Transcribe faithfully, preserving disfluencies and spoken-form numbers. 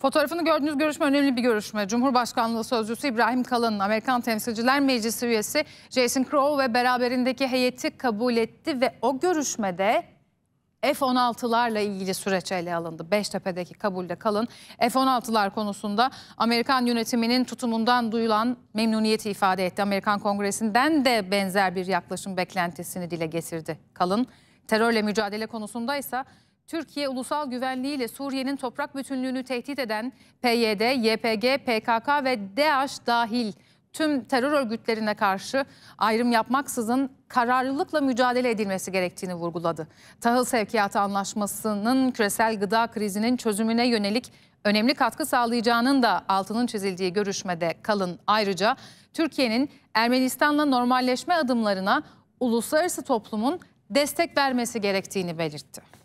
Fotoğrafını gördüğünüz görüşme önemli bir görüşme. Cumhurbaşkanlığı Sözcüsü İbrahim Kalın, Amerikan Temsilciler Meclisi üyesi Jason Crow ve beraberindeki heyeti kabul etti ve o görüşmede F on altılarla ilgili süreç ele alındı. Beştepe'deki kabulde Kalın, F on altılar konusunda Amerikan yönetiminin tutumundan duyulan memnuniyeti ifade etti. Amerikan Kongresi'nden de benzer bir yaklaşım beklentisini dile getirdi Kalın. Terörle mücadele konusunda ise Türkiye ulusal güvenliğiyle Suriye'nin toprak bütünlüğünü tehdit eden P Y D, Y P G, P K K ve DEAŞ dahil tüm terör örgütlerine karşı ayrım yapmaksızın kararlılıkla mücadele edilmesi gerektiğini vurguladı. Tahıl Sevkiyatı Anlaşması'nın küresel gıda krizinin çözümüne yönelik önemli katkı sağlayacağının da altının çizildiği görüşmede Kalın ayrıca Türkiye'nin Ermenistan'la normalleşme adımlarına uluslararası toplumun destek vermesi gerektiğini belirtti.